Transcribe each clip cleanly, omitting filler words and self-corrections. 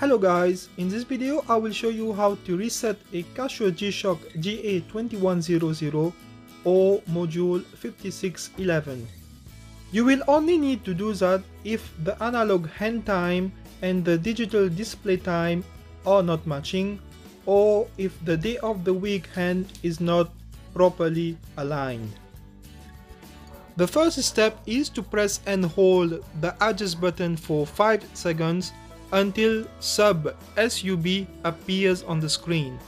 Hello guys, in this video I will show you how to reset a Casio G-Shock GA2100 or Module 5611. You will only need to do that if the analog hand time and the digital display time are not matching, or if the day of the week hand is not properly aligned. The first step is to press and hold the adjust button for 5 seconds until sub-SUB appears on the screen.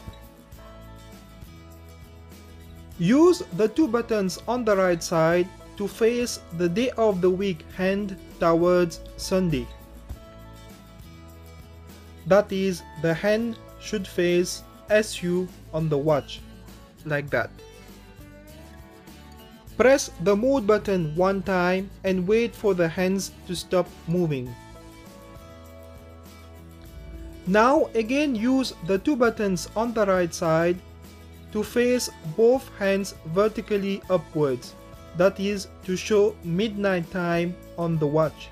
Use the two buttons on the right side to face the day of the week hand towards Sunday. That is, the hand should face SU on the watch, like that. Press the mode button one time and wait for the hands to stop moving. Now again use the two buttons on the right side to face both hands vertically upwards, that is to show midnight time on the watch.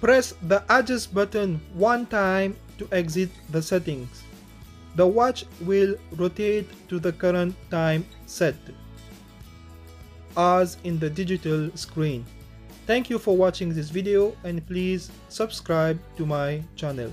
Press the adjust button one time to exit the settings. The watch will rotate to the current time set, as in the digital screen. Thank you for watching this video and please subscribe to my channel.